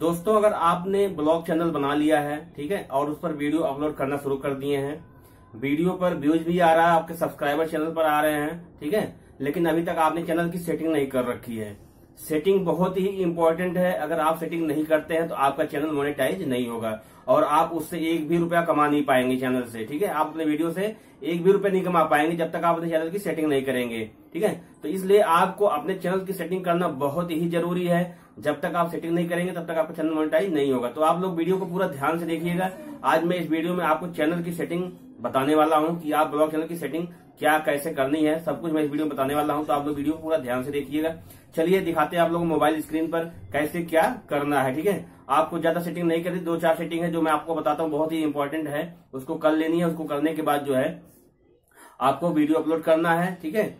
दोस्तों अगर आपने ब्लॉग चैनल बना लिया है, ठीक है, और उस पर वीडियो अपलोड करना शुरू कर दिए हैं, वीडियो पर व्यूज भी आ रहा है, आपके सब्सक्राइबर चैनल पर आ रहे हैं, ठीक है, लेकिन अभी तक आपने चैनल की सेटिंग नहीं कर रखी है। सेटिंग बहुत ही इम्पोर्टेंट है। अगर आप सेटिंग नहीं करते हैं तो आपका चैनल मोनेटाइज नहीं होगा और आप उससे एक भी रुपया कमा नहीं पाएंगे चैनल से, ठीक है। आप अपने वीडियो से एक भी रुपया नहीं कमा पाएंगे जब तक आप अपने चैनल की सेटिंग नहीं करेंगे, ठीक है। तो इसलिए आपको अपने चैनल की सेटिंग करना बहुत ही जरूरी है। जब तक आप सेटिंग नहीं करेंगे तब तक आपका चैनल मोनेटाइज नहीं होगा। तो आप लोग वीडियो को पूरा ध्यान से देखिएगा। आज मैं इस वीडियो में आपको चैनल की सेटिंग बताने वाला हूँ कि आप ब्लॉग चैनल की सेटिंग क्या कैसे करनी है, सब कुछ मैं इस वीडियो में बताने वाला हूँ। तो आप लोग वीडियो को पूरा ध्यान से देखिएगा। चलिए दिखाते हैं आप लोगों को मोबाइल स्क्रीन पर कैसे क्या करना है, ठीक है। आपको ज्यादा सेटिंग नहीं करनी, 2-4 सेटिंग है जो मैं आपको बताता हूँ, बहुत ही इंपॉर्टेंट है, उसको कर लेनी है। उसको करने के बाद जो है आपको वीडियो अपलोड करना है, ठीक है,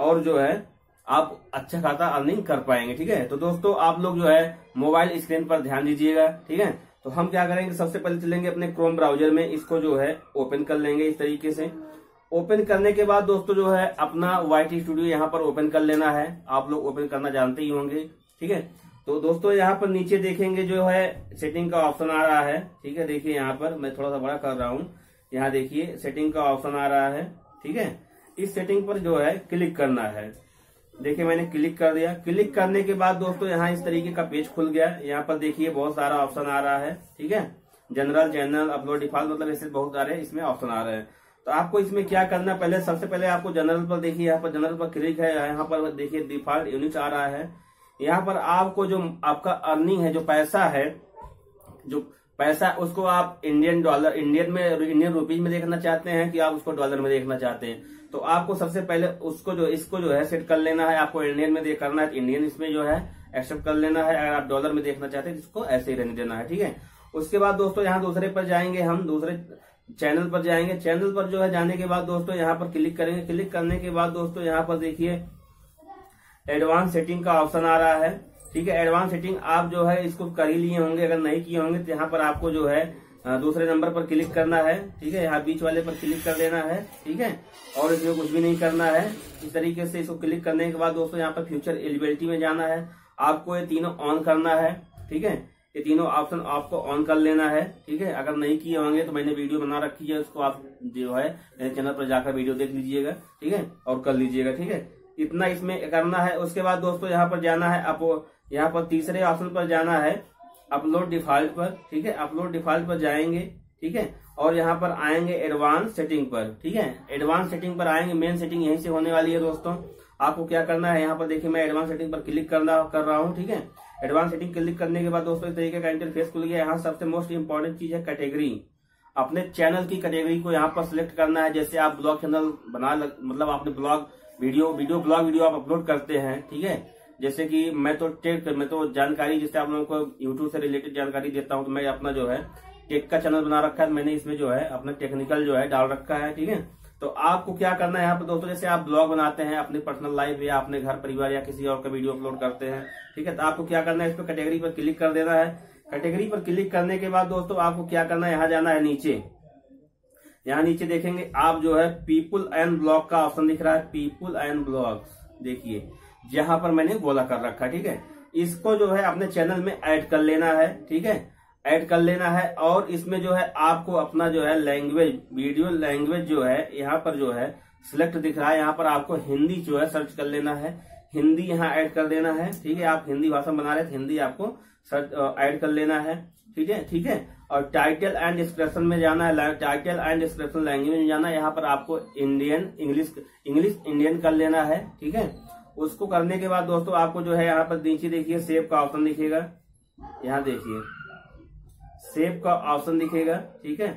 और जो है आप अच्छा खासा अर्निंग कर पाएंगे, ठीक है। तो दोस्तों आप लोग जो है मोबाइल स्क्रीन पर ध्यान दीजिएगा, ठीक है। तो हम क्या करेंगे, सबसे पहले चलेंगे अपने क्रोम ब्राउजर में, इसको जो है ओपन कर लेंगे इस तरीके से। ओपन करने के बाद दोस्तों जो है अपना YT स्टूडियो यहाँ पर ओपन कर लेना है। आप लोग ओपन करना जानते ही होंगे, ठीक है। तो दोस्तों यहाँ पर नीचे देखेंगे जो है सेटिंग का ऑप्शन आ रहा है, ठीक है। देखिए यहाँ पर मैं थोड़ा सा बड़ा कर रहा हूँ, यहाँ देखिए सेटिंग का ऑप्शन आ रहा है, ठीक है। इस सेटिंग पर जो है क्लिक करना है। देखिए मैंने क्लिक कर दिया। क्लिक करने के बाद दोस्तों यहाँ इस तरीके का पेज खुल गया। यहाँ पर देखिए बहुत सारा ऑप्शन आ रहा है, ठीक है। जनरल, चैनल, अपलोड, डिफॉल्ट, मतलब ऐसे बहुत सारे इसमें ऑप्शन आ रहे हैं। तो आपको इसमें क्या करना, पहले सबसे पहले आपको जनरल पर, देखिए यहाँ पर जनरल पर क्लिक है। यहाँ पर देखिए डिफॉल्ट यूनिट आ रहा है। यहाँ पर आपको जो आपका अर्निंग है, जो पैसा है, उसको आप इंडियन डॉलर, इंडियन रुपीज में देखना चाहते हैं कि आप उसको डॉलर में देखना चाहते हैं, तो आपको सबसे पहले इसको सेट कर लेना है। आपको इंडियन में करना है तो इंडियन इसमें जो है एक्सेप्ट कर लेना है। अगर आप डॉलर में देखना चाहते हैं तो इसको ऐसे ही रहने देना है, ठीक है। उसके बाद दोस्तों यहाँ दूसरे पर जाएंगे, हम दूसरे चैनल पर जाएंगे। चैनल पर जो है जाने के बाद दोस्तों यहाँ पर क्लिक करेंगे। क्लिक करने के बाद दोस्तों यहाँ पर देखिए एडवांस सेटिंग का ऑप्शन आ रहा है, ठीक है। एडवांस सेटिंग आप जो है इसको कर ही लिए होंगे, अगर नहीं किए होंगे तो यहाँ पर आपको जो है दूसरे नंबर पर क्लिक करना है, ठीक है। यहाँ बीच वाले पर क्लिक कर देना है, ठीक है, और इसमें कुछ भी नहीं करना है। इस तरीके से इसको क्लिक करने के बाद दोस्तों यहाँ पर फ्यूचर एलिजिबिलिटी में जाना है। आपको ये तीनों ऑन करना है, ठीक है। ये तीनों ऑप्शन आपको ऑन कर लेना है, ठीक है। अगर नहीं किए होंगे तो मैंने वीडियो बना रखी है, उसको आप जो है मेरे चैनल पर जाकर वीडियो देख लीजिएगा, ठीक है, और कर लीजिएगा, ठीक है। इतना इसमें करना है। उसके बाद दोस्तों यहाँ पर जाना है, आपको यहाँ पर तीसरे ऑप्शन पर जाना है, अपलोड डिफॉल्ट पर, ठीक है। अपलोड डिफॉल्ट पर जाएंगे, ठीक है, और यहाँ पर आएंगे एडवांस सेटिंग पर, ठीक है। एडवांस सेटिंग पर आएंगे, मेन सेटिंग यहीं से होने वाली है दोस्तों। आपको क्या करना है, यहाँ पर देखिए मैं एडवांस सेटिंग पर क्लिक कर रहा हूँ, ठीक है। एडवांस सेटिंग क्लिक करने के बाद दोस्तों इस तरीके का इंटरफेस खुल गया। यहाँ सबसे मोस्ट इम्पोर्टेंट चीज है कैटेगरी। अपने चैनल की कैटेगरी को यहाँ पर सिलेक्ट करना है। जैसे आप ब्लॉग चैनल मतलब आपने ब्लॉग वीडियो आप अपलोड करते हैं, ठीक है। जैसे कि मैं तो जानकारी, जैसे आप लोगों को यूट्यूब से रिलेटेड जानकारी देता हूँ, तो मैं अपना जो है टेक का चैनल बना रखा है। मैंने इसमें जो है अपना टेक्निकल जो है डाल रखा है, ठीक है। तो आपको क्या करना है यहाँ पर दोस्तों, जैसे आप ब्लॉग बनाते हैं, अपनी पर्सनल लाइफ या अपने घर परिवार या किसी और का वीडियो अपलोड करते हैं, ठीक है, तो आपको क्या करना है, इस पर कैटेगरी पर क्लिक कर देना है। कैटेगरी पर क्लिक करने के बाद दोस्तों आपको क्या करना है, यहाँ जाना है नीचे। यहाँ नीचे देखेंगे आप जो है पीपल एंड ब्लॉग का ऑप्शन दिख रहा है, पीपल एंड ब्लॉग्स, देखिए यहाँ पर मैंने गोला कर रखा है, ठीक है। इसको जो है अपने चैनल में ऐड कर लेना है, ठीक है, ऐड कर लेना है। और इसमें जो है आपको अपना जो है लैंग्वेज, वीडियो लैंग्वेज जो है यहाँ पर जो है सिलेक्ट दिख रहा है। यहाँ पर आपको हिंदी जो है सर्च कर लेना है, हिंदी यहाँ ऐड कर देना है, ठीक है। आप हिंदी भाषा बना रहे हैं, हिंदी आपको सर्च ऐड कर लेना है, ठीक है, ठीक है। और टाइटल एंड डिस्क्रिप्शन में जाना है, टाइटल एंड डिस्क्रिप्शन लैंग्वेज में जाना है। यहाँ पर आपको इंडियन, इंग्लिश इंडियन कर लेना है, ठीक है। उसको करने के बाद दोस्तों आपको जो है यहाँ पर नीचे देखिए सेव का ऑप्शन दिखेगा, यहाँ देखिए सेव का ऑप्शन दिखेगा, ठीक है।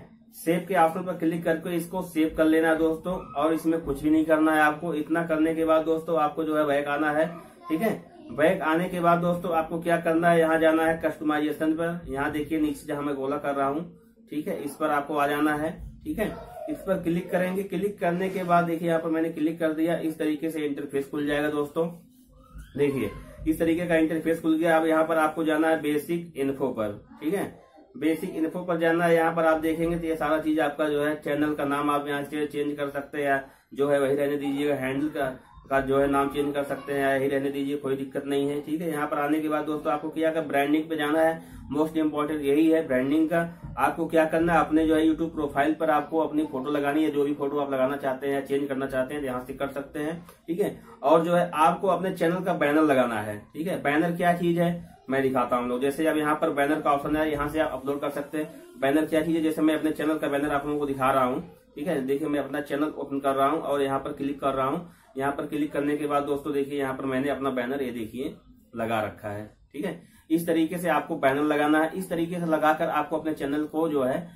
सेव के ऑप्शन पर क्लिक करके इसको सेव कर लेना है दोस्तों, और इसमें कुछ भी नहीं करना है आपको। इतना करने के बाद दोस्तों आपको जो है बैक आना है, ठीक है। बैक आने के बाद दोस्तों आपको क्या करना है, यहाँ जाना है कस्टमाइजेशन पर। यहाँ देखिए नीचे जहाँ मैं गोला कर रहा हूँ, ठीक है, इस पर आपको आ जाना है, ठीक है। इस पर क्लिक करेंगे। क्लिक करने के बाद देखिए यहाँ पर मैंने क्लिक कर दिया। इस तरीके से इंटरफेस खुल जाएगा दोस्तों, देखिए इस तरीके का इंटरफेस खुल गया। अब यहाँ पर आपको जाना है बेसिक इन्फो पर, ठीक है। बेसिक इन्फो पर जाना है। यहाँ पर आप देखेंगे तो ये सारा चीज आपका जो है, चैनल का नाम आप यहाँ से चेंज कर सकते हैं, जो है वही रहने दीजिएगा। हैंडल का का जो है नाम चेंज कर सकते हैं या यही रहने दीजिए, कोई दिक्कत नहीं है। ठीक है, यहाँ पर आने के बाद दोस्तों आपको क्या कर ब्रांडिंग पे जाना है, मोस्ट इम्पोर्टेंट यही है ब्रांडिंग का। आपको क्या करना है, अपने जो है यूट्यूब प्रोफाइल पर आपको अपनी फोटो लगानी है, जो भी फोटो आप लगाना चाहते हैं चेंज करना चाहते हैं यहाँ से कर सकते हैं। ठीक है, और जो है आपको अपने चैनल का बैनर लगाना है। ठीक है, बैनर क्या चीज है मैं दिखाता हूँ लोग। जैसे अब यहाँ पर बैनर का ऑप्शन है, यहाँ से आप अपलोड कर सकते हैं। बैनर क्या चीज है, जैसे मैं अपने चैनल का बैनर आप लोगों को दिखा रहा हूँ। ठीक है, देखिए मैं अपना चैनल ओपन कर रहा हूँ और यहाँ पर क्लिक कर रहा हूँ। यहाँ पर क्लिक करने के बाद दोस्तों देखिए यहाँ पर मैंने अपना बैनर ये देखिए लगा रखा है। ठीक है, इस तरीके से आपको बैनर लगाना है। इस तरीके से लगाकर आपको अपने चैनल को जो है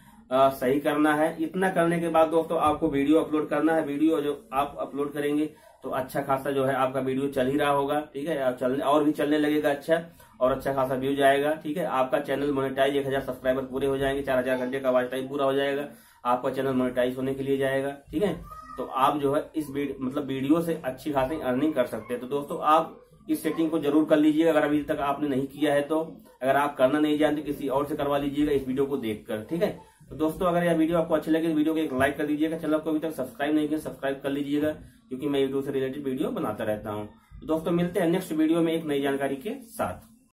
सही करना है। इतना करने के बाद दोस्तों आपको वीडियो अपलोड करना है। वीडियो जो आप अपलोड करेंगे तो अच्छा खासा जो है आपका वीडियो चल ही रहा होगा। ठीक है, और भी चलने लगेगा अच्छा, और अच्छा खासा व्यूज आएगा। ठीक है, आपका चैनल मोनेटाइज 1000 सब्सक्राइबर पूरे हो जाएंगे, 4000 घंटे का वॉच टाइम पूरा हो जाएगा, आपका चैनल मोनेटाइज होने के लिए जाएगा। ठीक है, तो आप जो है इस मतलब वीडियो से अच्छी खासी अर्निंग कर सकते हैं। तो दोस्तों आप इस सेटिंग को जरूर कर लीजिएगा अगर अभी तक आपने नहीं किया है तो। अगर आप करना नहीं जानते किसी और से करवा लीजिएगा इस वीडियो को देखकर। ठीक है, तो दोस्तों अगर यह वीडियो आपको अच्छी लगे तो वीडियो को एक लाइक कर दीजिएगा। चैनल को अभी तक सब्सक्राइब नहीं किया सब्सक्राइब कर लीजिएगा, क्योंकि मैं यूट्यूब से रिलेटेड वीडियो बनाता रहता हूँ। तो दोस्तों मिलते हैं नेक्स्ट वीडियो में एक नई जानकारी के साथ।